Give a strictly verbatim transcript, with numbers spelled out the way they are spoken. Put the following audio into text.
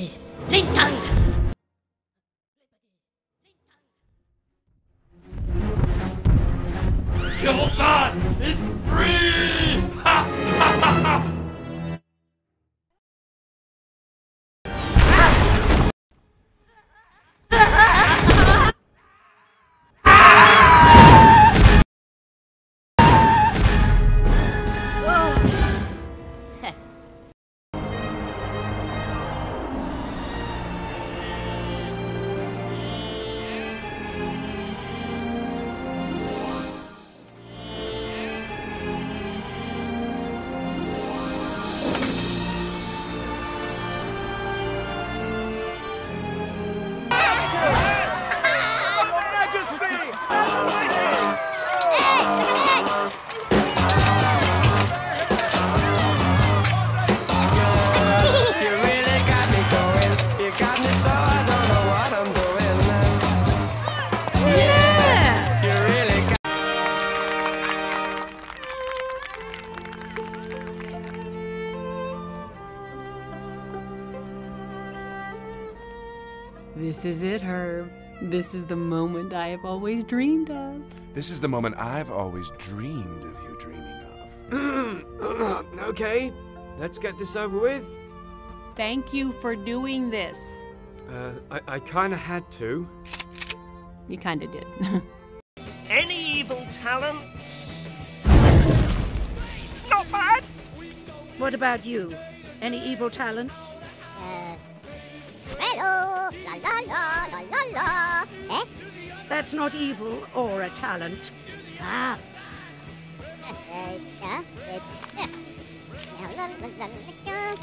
this. Lintang! Kyokan is free! Ha ha ha ha! This is it, Herb. This is the moment I have always dreamed of. This is the moment I've always dreamed of you dreaming of. Okay, let's get this over with. Thank you for doing this. Uh, I, I kinda had to. You kinda did. Any evil talent? Not bad! What about you? Any evil talents? Uh... Hello, la la la, la la la. Eh? That's not evil or a talent. Ah. Uh, uh, uh, uh, uh, la la la la la.